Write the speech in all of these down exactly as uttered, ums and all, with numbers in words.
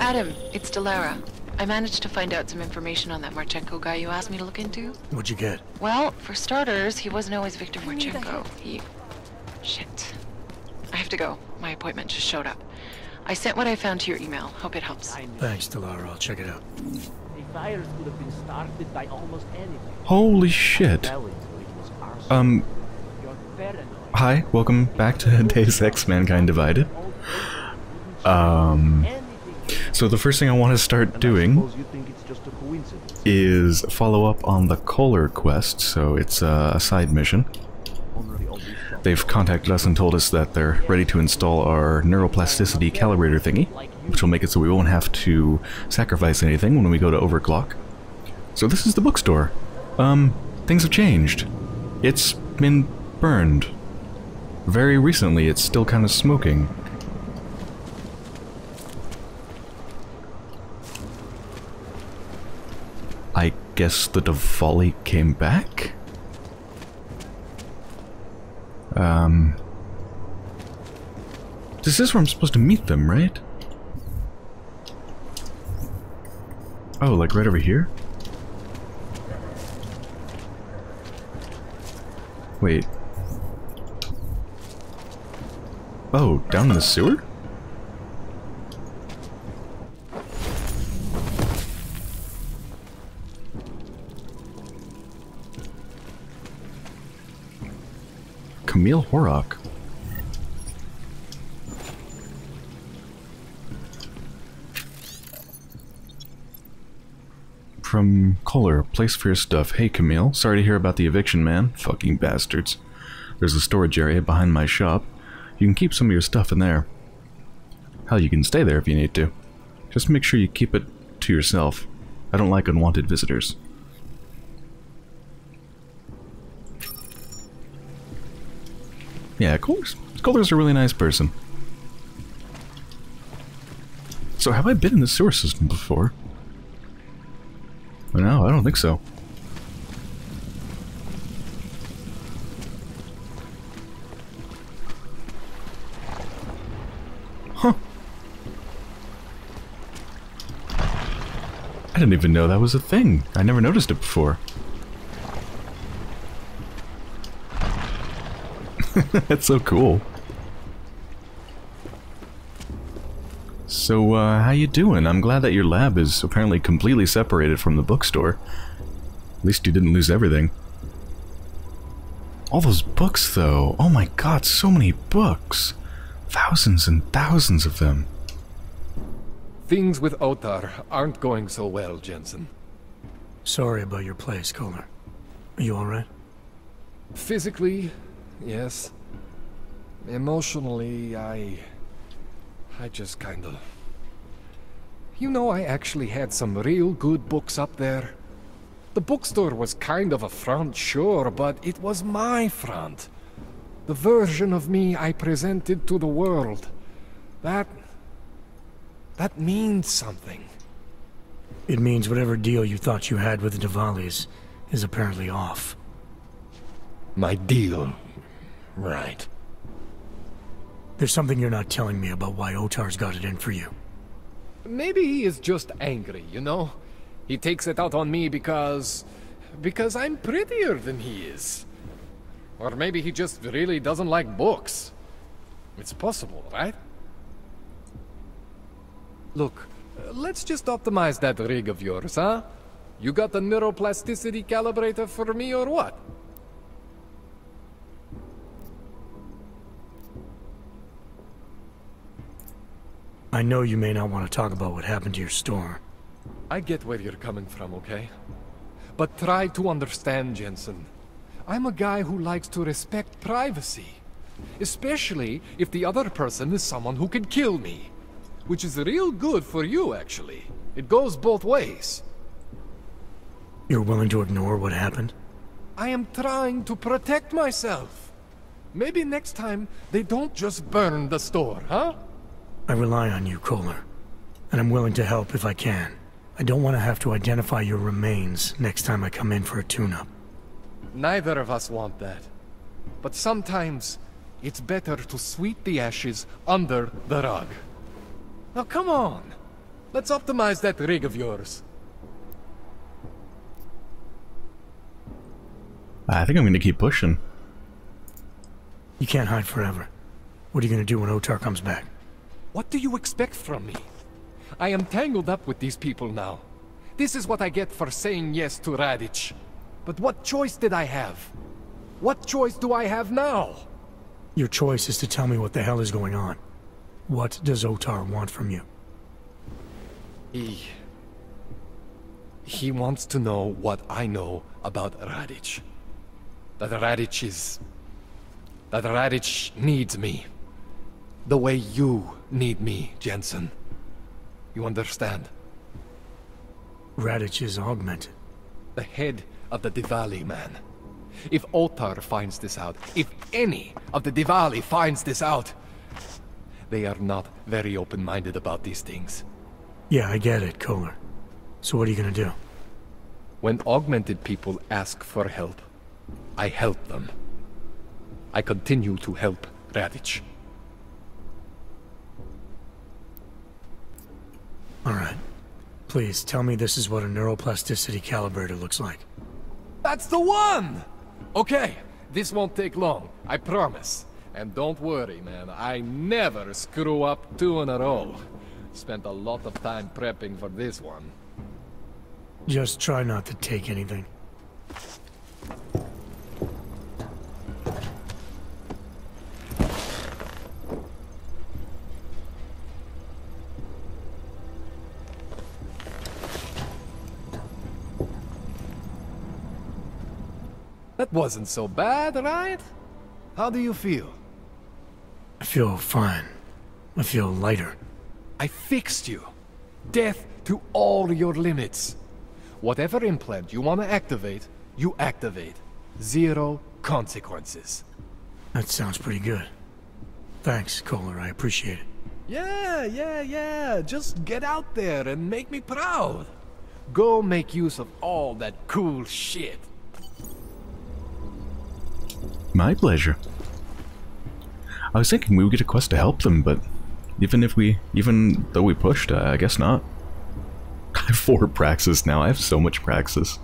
Adam, it's Delara. I managed to find out some information on that Marchenko guy you asked me to look into. What'd you get? Well, for starters, he wasn't always Victor Marchenko. He... Shit. I have to go. My appointment just showed up. I sent what I found to your email. Hope it helps. Thanks, Delara. I'll check it out. The virus could have been started by almost anything. Holy shit. Um... Hi, welcome back to Deus Ex: Mankind Divided. Um... So the first thing I want to start doing is follow up on the Koller quest, so it's a side mission. They've contacted us and told us that they're ready to install our neuroplasticity calibrator thingy, which will make it so we won't have to sacrifice anything when we go to overclock. So this is the bookstore. Um, things have changed. It's been burned. Very recently, it's still kind of smoking. I guess the Divalis came back? Um... This is where I'm supposed to meet them, right? Oh, like right over here? Wait. Oh, down in the sewer? Camille Horrock. From Koller, place for your stuff. Hey Camille, sorry to hear about the eviction, man. Fucking bastards. There's a storage area behind my shop. You can keep some of your stuff in there. Hell, you can stay there if you need to. Just make sure you keep it to yourself. I don't like unwanted visitors. Yeah, Koller's, Koller's a really nice person. So have I been in the sewer system before? No, I don't think so. Huh. I didn't even know that was a thing. I never noticed it before. That's so cool. So, uh, how you doing? I'm glad that your lab is apparently completely separated from the bookstore. At least you didn't lose everything. All those books, though. Oh my god, so many books. Thousands and thousands of them. Things with Otar aren't going so well, Jensen. Sorry about your place, Koller. Are you alright? Physically... yes. Emotionally, I... I just kinda... You know, I actually had some real good books up there. The bookstore was kind of a front, sure, but it was my front. The version of me I presented to the world. That... that means something. It means whatever deal you thought you had with the Divalis is apparently off. My deal... right. There's something you're not telling me about why Otar's got it in for you. Maybe he is just angry, you know? He takes it out on me because... because I'm prettier than he is. Or maybe he just really doesn't like books. It's possible, right? Look, let's just optimize that rig of yours, huh? You got the neuroplasticity calibrator for me or what? I know you may not want to talk about what happened to your store. I get where you're coming from, okay? But try to understand, Jensen. I'm a guy who likes to respect privacy. Especially if the other person is someone who can kill me. Which is real good for you, actually. It goes both ways. You're willing to ignore what happened? I am trying to protect myself. Maybe next time they don't just burn the store, huh? I rely on you, Koller, and I'm willing to help if I can. I don't want to have to identify your remains next time I come in for a tune-up. Neither of us want that. But sometimes, it's better to sweep the ashes under the rug. Now come on! Let's optimize that rig of yours. I think I'm going to keep pushing. You can't hide forever. What are you going to do when Otar comes back? What do you expect from me? I am tangled up with these people now. This is what I get for saying yes to Radich. But what choice did I have? What choice do I have now? Your choice is to tell me what the hell is going on. What does Otar want from you? He... He wants to know what I know about Radich. That Radich is... That Radich needs me. The way you need me, Jensen. You understand? Radich is augmented. The head of the Diwali man. If Otar finds this out, if any of the Diwali finds this out... They are not very open-minded about these things. Yeah, I get it, Koller. So what are you gonna do? When augmented people ask for help, I help them. I continue to help Radich. Alright. Please, tell me this is what a neuroplasticity calibrator looks like. That's the one! Okay, this won't take long, I promise. And don't worry, man, I never screw up two in a row. Spent a lot of time prepping for this one. Just try not to take anything. That wasn't so bad, right? How do you feel? I feel fine. I feel lighter. I fixed you. Death to all your limits. Whatever implant you want to activate, you activate. Zero consequences. That sounds pretty good. Thanks, Koller. I appreciate it. Yeah, yeah, yeah. Just get out there and make me proud. Go make use of all that cool shit. My pleasure. I was thinking we would get a quest to help them, but even if we, even though we pushed, uh, I guess not. I have four praxis now. I have so much praxis,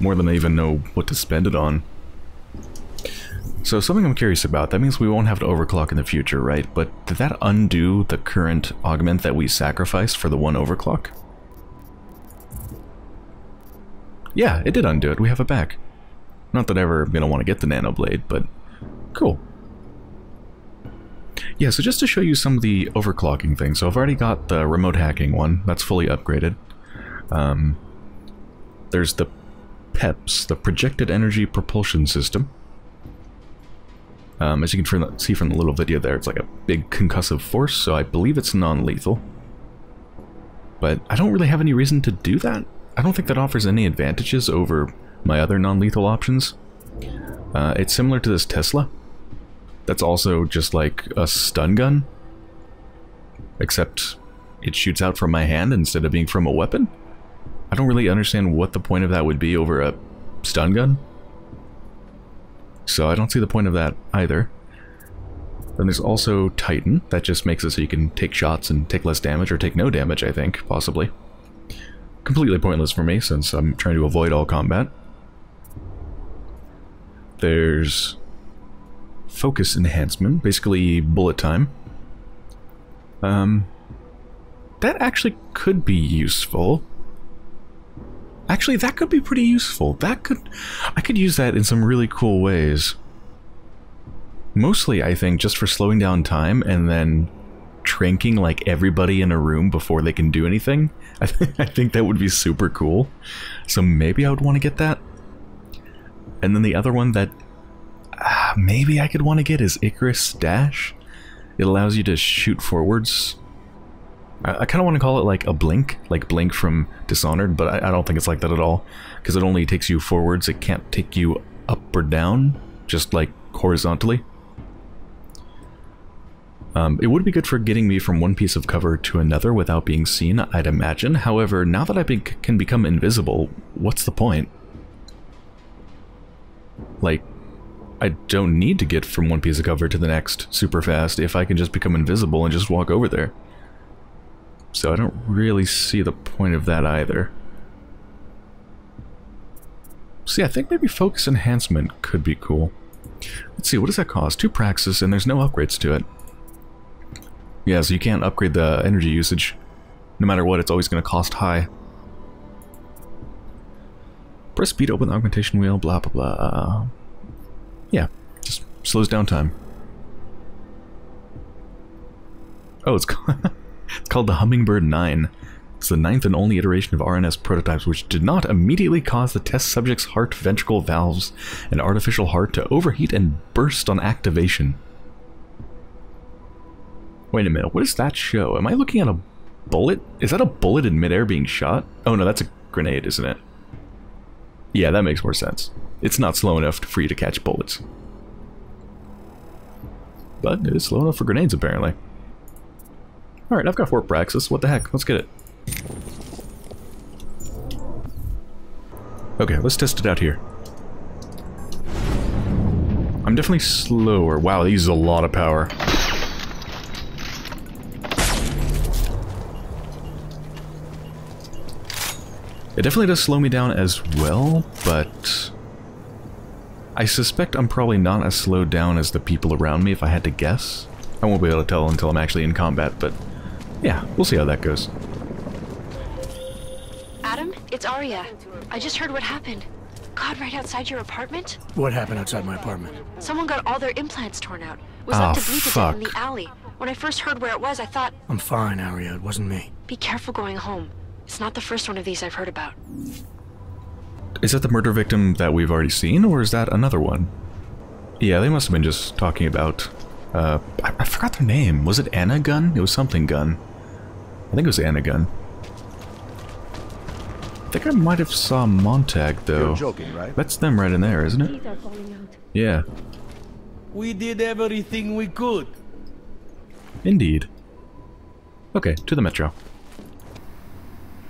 more than I even know what to spend it on. So something I'm curious about. That means we won't have to overclock in the future, right? But did that undo the current augment that we sacrificed for the one overclock? Yeah, it did undo it. We have it back. Not that I'm ever gonna want to get the nanoblade, but cool. Yeah, so just to show you some of the overclocking things. So I've already got the remote hacking one. That's fully upgraded. Um, there's the PEPS, the Projected Energy Propulsion System. Um, as you can see from the little video there, it's like a big concussive force, so I believe it's non-lethal. But I don't really have any reason to do that. I don't think that offers any advantages over my other non-lethal options. Uh, it's similar to this Tesla. That's also just like a stun gun, except it shoots out from my hand instead of being from a weapon. I don't really understand what the point of that would be over a stun gun. So I don't see the point of that either. Then there's also Titan. That just makes it so you can take shots and take less damage, or take no damage, I think, possibly. Completely pointless for me since I'm trying to avoid all combat. There's focus enhancement, basically bullet time. Um, that actually could be useful. Actually, that could be pretty useful. That could, I could use that in some really cool ways. Mostly, I think, just for slowing down time and then tranking like everybody in a room before they can do anything. I, th I think that would be super cool. So maybe I would want to get that. And then the other one that Uh, maybe I could want to get is Icarus Dash. It allows you to shoot forwards. I, I kind of want to call it like a blink, like Blink from Dishonored, but I, I don't think it's like that at all, because it only takes you forwards. It can't take you up or down, just like horizontally. Um, it would be good for getting me from one piece of cover to another without being seen, I'd imagine. However, now that I be- can become invisible, what's the point? Like, I don't need to get from one piece of cover to the next super fast if I can just become invisible and just walk over there. So I don't really see the point of that either. See, I think maybe focus enhancement could be cool. Let's see, what does that cost? Two praxis, and there's no upgrades to it. Yeah, so you can't upgrade the energy usage. No matter what, it's always going to cost high. Press speed, open the augmentation wheel, blah blah blah. Yeah, just slows down time. Oh, it's called, it's called the Hummingbird nine. It's the ninth and only iteration of R N S prototypes, which did not immediately cause the test subject's heart ventricle valves and artificial heart to overheat and burst on activation. Wait a minute, what does that show? Am I looking at a bullet? Is that a bullet in midair being shot? Oh no, that's a grenade, isn't it? Yeah, that makes more sense. It's not slow enough for you to catch bullets. But it is slow enough for grenades, apparently. Alright, I've got four praxis. What the heck? Let's get it. Okay, let's test it out here. I'm definitely slower. Wow, these is a lot of power. It definitely does slow me down as well, but I suspect I'm probably not as slowed down as the people around me if I had to guess. I won't be able to tell until I'm actually in combat, but yeah, we'll see how that goes. Adam, it's Aria. I just heard what happened. God, right outside your apartment? What happened outside my apartment? Someone got all their implants torn out. Was oh, left to bleed to death in the alley. When I first heard where it was, I thought... I'm fine, Aria. It wasn't me. Be careful going home. It's not the first one of these I've heard about. Is that the murder victim that we've already seen, or is that another one? Yeah, they must have been just talking about... Uh, I, I forgot their name. Was it Anna Gun? It was something Gun. I think it was Anna Gun. I think I might have saw Montag, though. You're joking, right? That's them right in there, isn't it? Yeah. We did everything we could. Indeed. Okay, to the metro.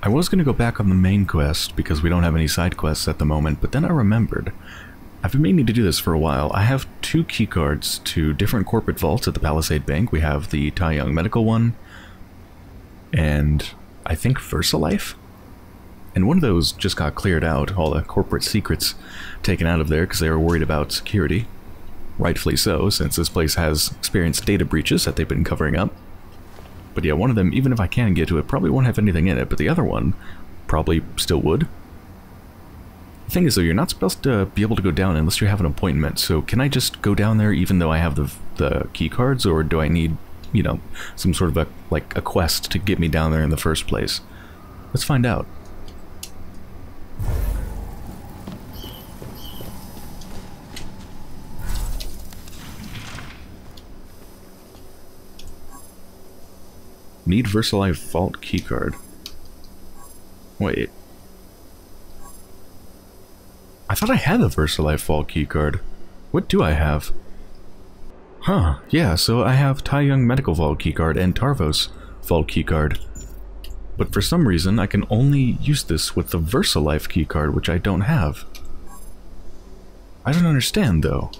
I was going to go back on the main quest, because we don't have any side quests at the moment, but then I remembered. I've been meaning to do this for a while. I have two keycards to different corporate vaults at the Palisade Bank. We have the Taiyang Medical one, and I think VersaLife? And one of those just got cleared out, all the corporate secrets taken out of there because they were worried about security. Rightfully so, since this place has experienced data breaches that they've been covering up. But yeah, one of them, even if I can get to it, probably won't have anything in it, but the other one probably still would. The thing is, though, you're not supposed to be able to go down unless you have an appointment, so can I just go down there even though I have the, the key cards, or do I need, you know, some sort of a, like, a quest to get me down there in the first place? Let's find out. Need VersaLife Vault keycard. Wait. I thought I had the VersaLife Vault keycard. What do I have? Huh, yeah, so I have Taiyang Medical Vault keycard and Tarvos Vault keycard. But for some reason, I can only use this with the VersaLife keycard, which I don't have. I don't understand, though.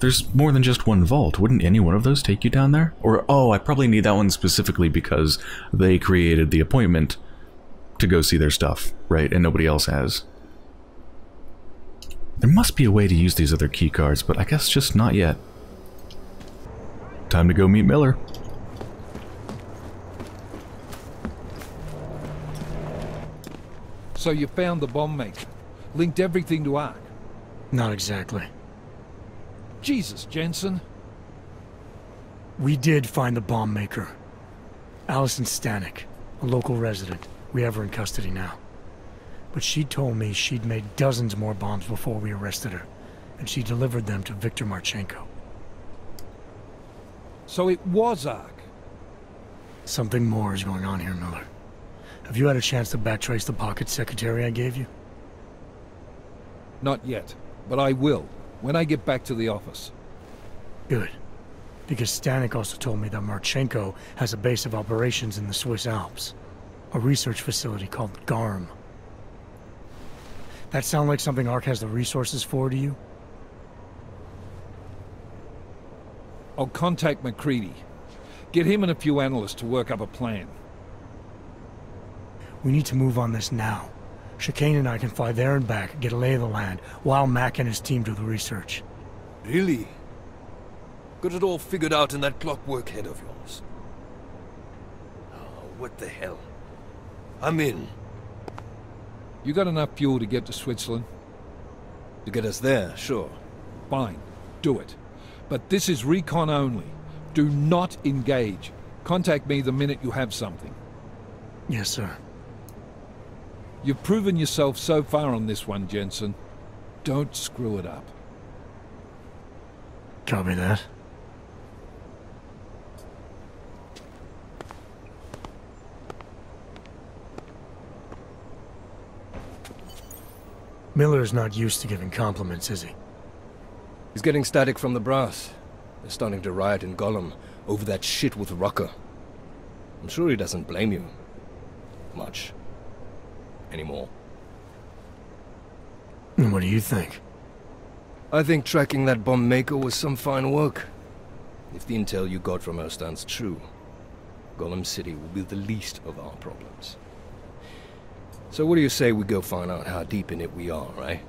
There's more than just one vault. Wouldn't any one of those take you down there? Or, oh, I probably need that one specifically because they created the appointment to go see their stuff, right? And nobody else has. There must be a way to use these other key cards, but I guess just not yet. Time to go meet Miller. So you found the bomb maker. Linked everything to Ark. Not exactly. Jesus, Jensen. We did find the bomb maker. Allison Stanek, a local resident. We have her in custody now. But she told me she'd made dozens more bombs before we arrested her, and she delivered them to Victor Marchenko. So it was Ark. Something more is going on here, Miller. Have you had a chance to backtrace the pocket secretary I gave you? Not yet, but I will. When I get back to the office. Good. Because Stanek also told me that Marchenko has a base of operations in the Swiss Alps. A research facility called GARM. That sound like something Ark has the resources for, to you? I'll contact McCready. Get him and a few analysts to work up a plan. We need to move on this now. Chicane and I can fly there and back, get a lay of the land, while Mac and his team do the research. Really? Got it all figured out in that clockwork head of yours. Oh, what the hell? I'm in. You got enough fuel to get to Switzerland? To get us there, sure. Fine. Do it. But this is recon only. Do not engage. Contact me the minute you have something. Yes, sir. You've proven yourself so far on this one, Jensen. Don't screw it up. Copy that. Miller's not used to giving compliments, is he? He's getting static from the brass. They're starting to riot in Gollum over that shit with Rakar. I'm sure he doesn't blame you. Much. Anymore. And what do you think? I think tracking that bomb maker was some fine work. If the intel you got from her stands true, Gollum City will be the least of our problems. So what do you say we go find out how deep in it we are, right?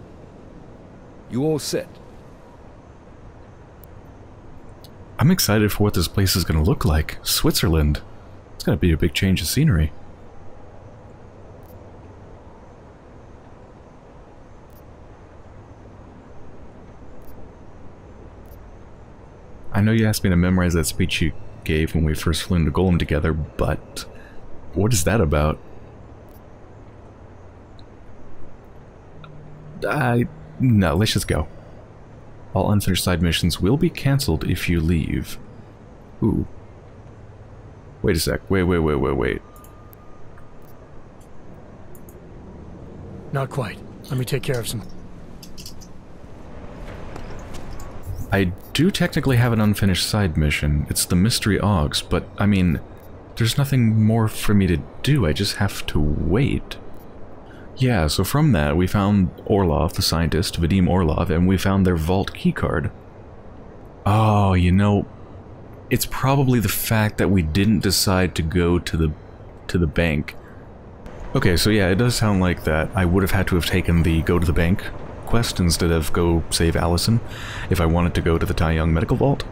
You all set? I'm excited for what this place is going to look like. Switzerland. It's going to be a big change of scenery. I know you asked me to memorize that speech you gave when we first flew into Golem together, but what is that about? I... no, let's just go. All unfinished side missions will be cancelled if you leave. Ooh. Wait a sec. Wait, wait, wait, wait, wait. Not quite. Let me take care of some... I do technically have an unfinished side mission. It's the Mystery Augs, but, I mean, there's nothing more for me to do. I just have to wait. Yeah, so from that, we found Orlov, the scientist, Vadim Orlov, and we found their vault keycard. Oh, you know, it's probably the fact that we didn't decide to go to the, to the bank. Okay, so yeah, it does sound like that. I would have had to have taken the go to the bank quest instead of go save Allison if I wanted to go to the Taiyang Medical Vault.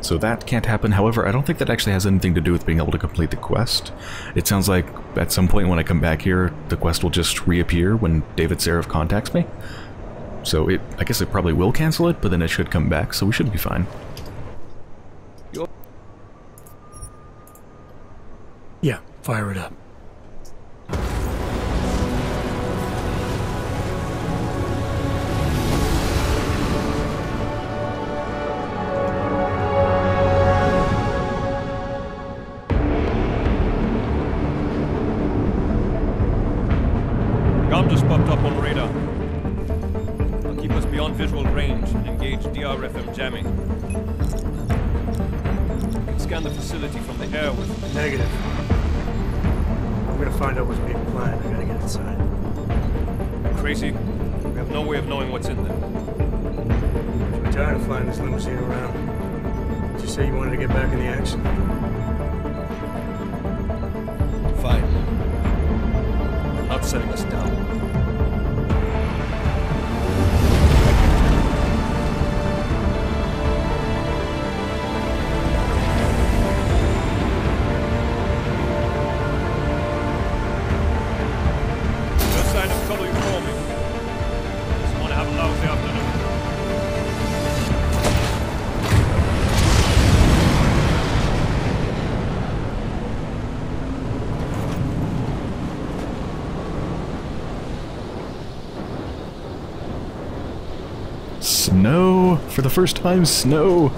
So that can't happen. However, I don't think that actually has anything to do with being able to complete the quest. It sounds like at some point when I come back here, the quest will just reappear when David Seraph contacts me. So it, I guess it probably will cancel it, but then it should come back, so we should be fine. Yeah, fire it up. Snow! For the first time, snow!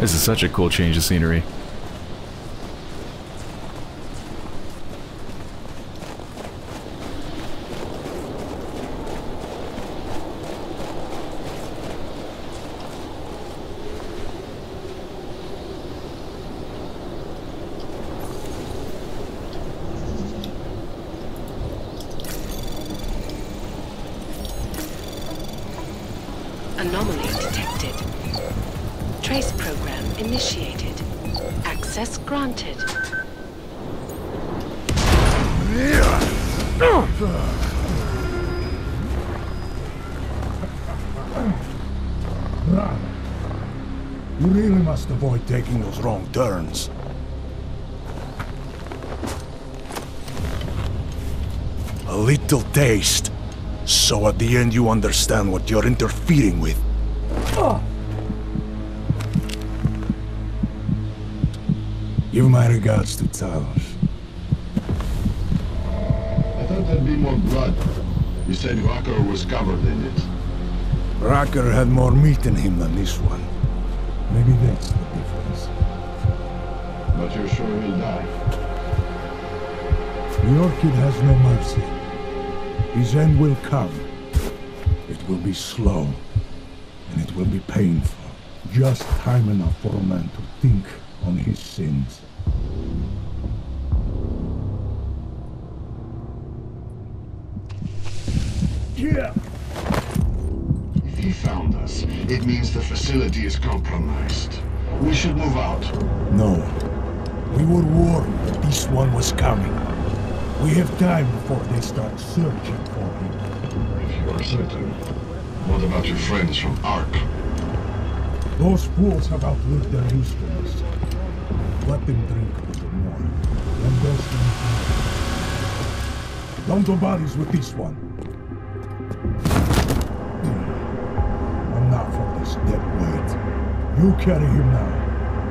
This is such a cool change of scenery. Anomaly detected. Trace program initiated. Access granted. You really must avoid taking those wrong turns. A little taste. So at the end you understand what you're interfering with. Give my regards to Tarvos. I thought there'd be more blood. You said Rakar was covered in it. Rakar had more meat in him than this one. Maybe that's the difference. But you're sure he'll die? The Orchid has no mercy. His end will come. It will be slow, and it will be painful. Just time enough for a man to think on his sins. Yeah. If he found us, it means the facility is compromised. We should move out. No. We were warned that this one was coming. We have time before they start searching for him. If you are certain, what about your friends from Ark? Those fools have outlived their usefulness. Let them drink a little more, and those things. Don't do bodies with this one. Enough of this dead weight. You carry him now.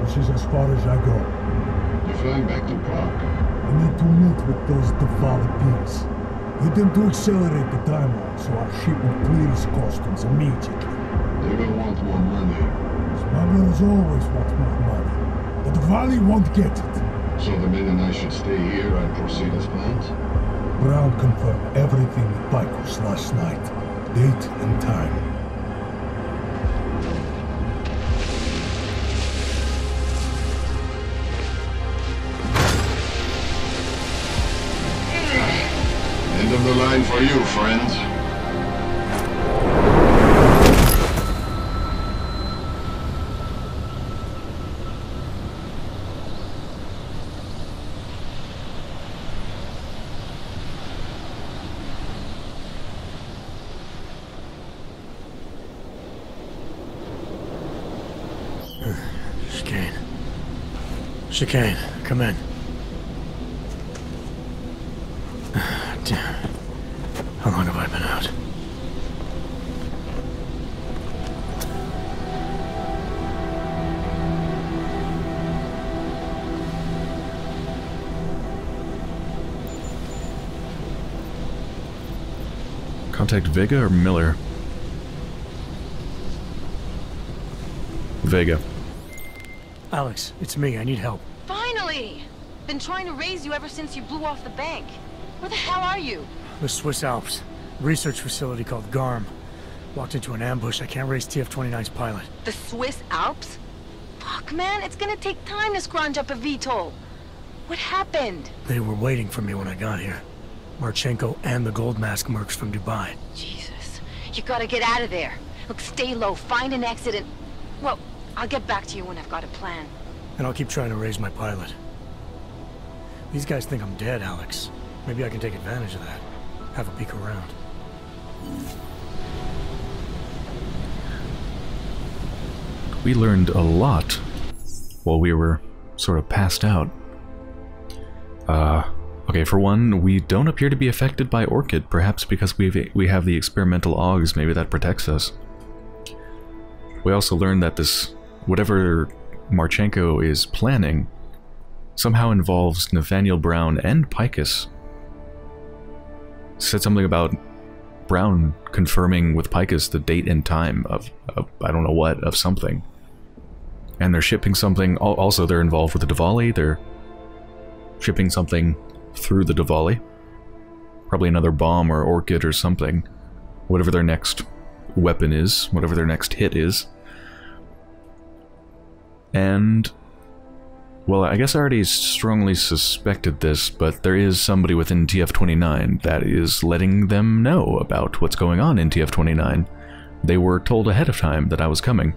This is as far as I go. You're flying back to Prague. I need to meet with those Divalis pigs. Need them to accelerate the timeline so our ship will clear its customs immediately. They will want more money. Smugglers always want more money. The Divalis won't get it. So the men and I should stay here and proceed as planned? Brown confirmed everything with Picus last night. Date and time. The line for you, friends. Chicane. Chicane, come in. How long have I been out? Contact Vega or Miller? Vega. Alex, it's me. I need help. Finally! Been trying to raise you ever since you blew off the bank. Where the hell are you? The Swiss Alps. Research facility called GARM. Walked into an ambush. I can't raise T F twenty-nine's pilot. The Swiss Alps? Fuck, man, it's gonna take time to scrounge up a V TOL. What happened? They were waiting for me when I got here. Marchenko and the gold mask mercs from Dubai. Jesus. You gotta get out of there. Look, stay low, find an exit and... Well, I'll get back to you when I've got a plan. And I'll keep trying to raise my pilot. These guys think I'm dead, Alex. Maybe I can take advantage of that. Have a peek around. We learned a lot while we were sort of passed out. Uh, okay, for one, we don't appear to be affected by Orchid, perhaps because we've, we have the experimental augs, maybe that protects us. We also learned that this, whatever Marchenko is planning, somehow involves Nathaniel Brown and Picus. Said something about Brown confirming with Picus the date and time of, of I don't know what, of something. And they're shipping something, also they're involved with the Diwali, they're shipping something through the Diwali. Probably another bomb or Orchid or something. Whatever their next weapon is, whatever their next hit is. And, well, I guess I already strongly suspected this, but there is somebody within T F twenty-nine that is letting them know about what's going on in T F twenty-nine. They were told ahead of time that I was coming.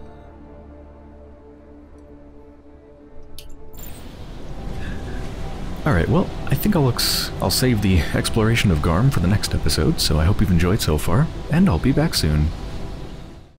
Alright, well, I think I'll, ex I'll save the exploration of GARM for the next episode, so I hope you've enjoyed so far, and I'll be back soon.